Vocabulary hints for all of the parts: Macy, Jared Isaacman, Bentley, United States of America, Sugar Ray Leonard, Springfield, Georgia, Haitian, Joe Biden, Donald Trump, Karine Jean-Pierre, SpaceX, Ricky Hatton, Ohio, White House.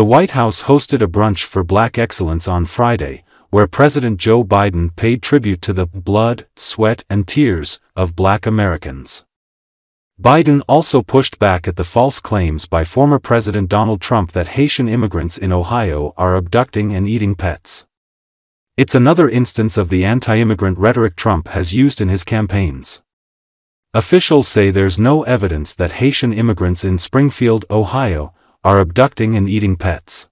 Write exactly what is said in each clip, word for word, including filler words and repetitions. The White House hosted a brunch for Black excellence on Friday, where President Joe Biden paid tribute to the blood, sweat, and tears of Black Americans. Biden also pushed back at the false claims by former President Donald Trump that Haitian immigrants in Ohio are abducting and eating pets. It's another instance of the anti-immigrant rhetoric Trump has used in his campaigns. Officials say there's no evidence that Haitian immigrants in Springfield, Ohio, are abducting and eating pets.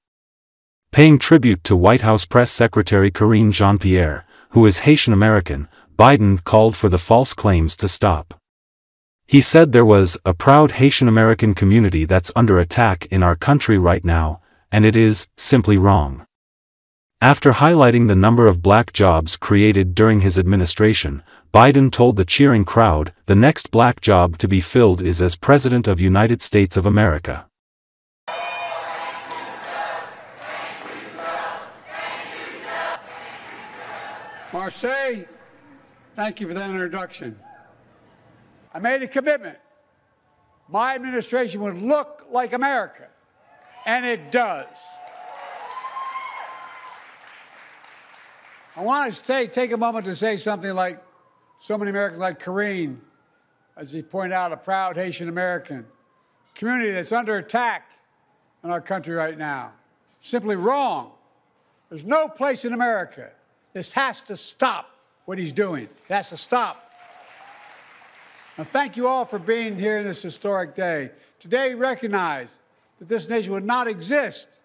Paying tribute to White House Press Secretary Karine Jean-Pierre, who is Haitian American, Biden called for the false claims to stop. He said there was a proud Haitian American community that's under attack in our country right now, and it is simply wrong. After highlighting the number of Black jobs created during his administration, Biden told the cheering crowd, "The next Black job to be filled is as President of United States of America." Marseille, thank you for that introduction. I made a commitment. My administration would look like America, and it does. I want to say, take a moment to say something like so many Americans, like Karine, as he pointed out, a proud Haitian American community that's under attack in our country right now. Simply wrong. There's no place in America. This has to stop what he's doing. It has to stop. And thank you all for being here on this historic day. Today, recognize that this nation would not exist,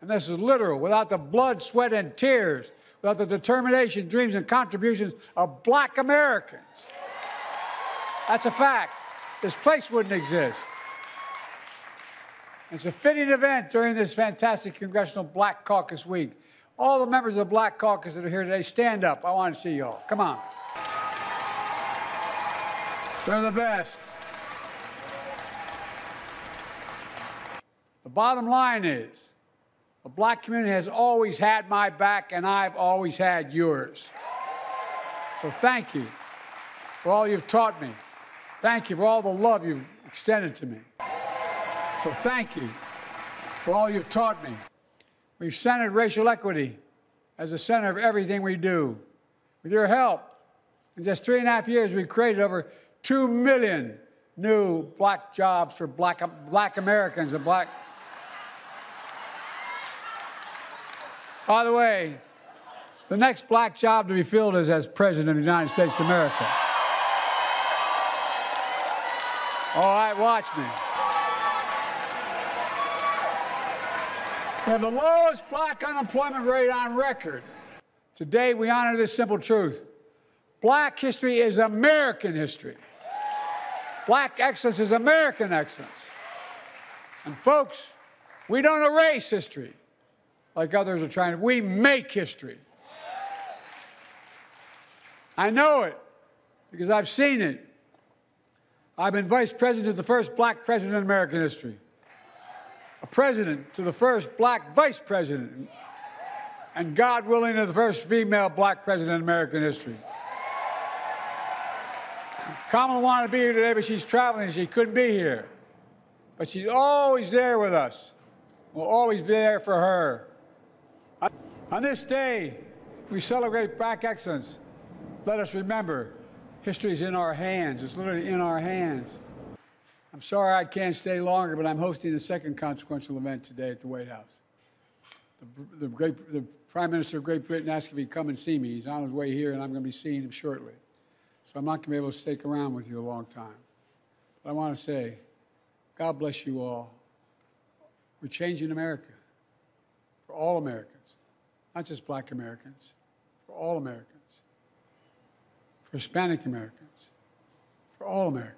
and this is literal, without the blood, sweat, and tears, without the determination, dreams, and contributions of Black Americans. That's a fact. This place wouldn't exist. It's a fitting event during this fantastic Congressional Black Caucus Week. All the members of the Black Caucus that are here today, stand up. I want to see you all. Come on. They're the best. The bottom line is, the Black community has always had my back, and I've always had yours. So thank you for all you've taught me. Thank you for all the love you've extended to me. So thank you for all you've taught me. We've centered racial equity as the center of everything we do. With your help, in just three and a half years, we've created over two million new Black jobs for black, black Americans and Black. By the way, the next Black job to be filled is as President of the United States of America. All right, watch me. We have the lowest Black unemployment rate on record. Today, we honor this simple truth. Black history is American history. Black excellence is American excellence. And folks, we don't erase history like others are trying to. We make history. I know it because I've seen it. I've been vice president of the first Black president in American history, a president to the first Black vice president, and God willing, to the first female Black president in American history. Kamala wanted to be here today, but she's traveling and she couldn't be here. But she's always there with us. We'll always be there for her. On this day, we celebrate Black excellence. Let us remember, history's in our hands. It's literally in our hands. I'm sorry I can't stay longer, but I'm hosting a second consequential event today at the White House. The, the, great, the Prime Minister of Great Britain asked if he'd come and see me. He's on his way here, and I'm going to be seeing him shortly. So I'm not going to be able to stick around with you a long time. But I want to say, God bless you all. We're changing America for all Americans, not just Black Americans, for all Americans, for Hispanic Americans, for all Americans.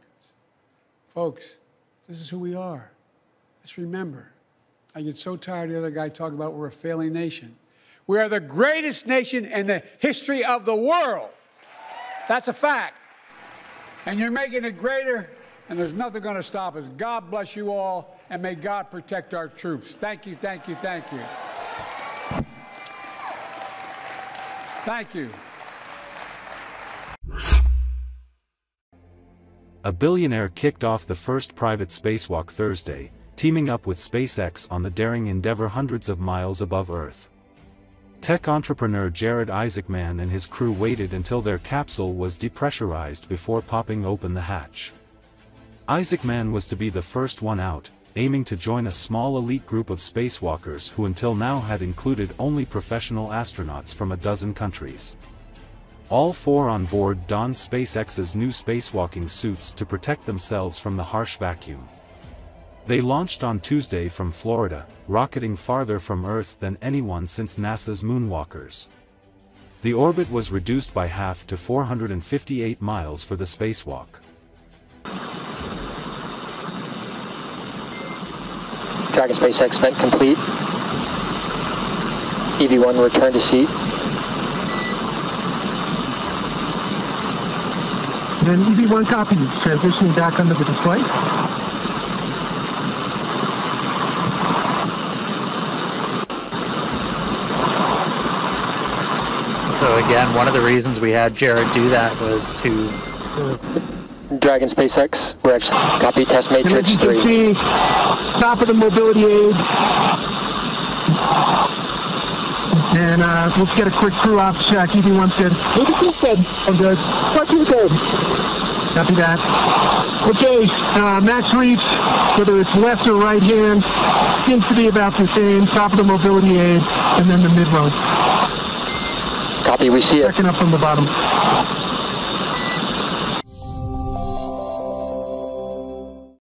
Folks, this is who we are. Let's remember. I get so tired of the other guy talking about we're a failing nation. We are the greatest nation in the history of the world. That's a fact. And you're making it greater, and there's nothing going to stop us. God bless you all, and may God protect our troops. Thank you, thank you, thank you. Thank you. A billionaire kicked off the first private spacewalk Thursday, teaming up with SpaceX on the daring endeavor hundreds of miles above Earth. Tech entrepreneur Jared Isaacman and his crew waited until their capsule was depressurized before popping open the hatch. Isaacman was to be the first one out, aiming to join a small elite group of spacewalkers who until now had included only professional astronauts from a dozen countries. All four on board donned SpaceX's new spacewalking suits to protect themselves from the harsh vacuum. They launched on Tuesday from Florida, rocketing farther from Earth than anyone since NASA's moonwalkers. The orbit was reduced by half to four hundred fifty-eight miles for the spacewalk. Dragon SpaceX vent complete. E V one return to seat. Then E V one copy, transitioning back under the display. So again, one of the reasons we had Jared do that was to... Dragon SpaceX, we're actually copy test matrix three. You can see, top of the mobility aid. And uh, let's get a quick crew ops check. E V one's good. What did you say? I'm good. What you good? Copy that. Okay, uh, max reach, whether it's left or right hand, seems to be about the same. Top of the mobility aid, and then the mid-road. Copy, we see it. Checking up from the bottom.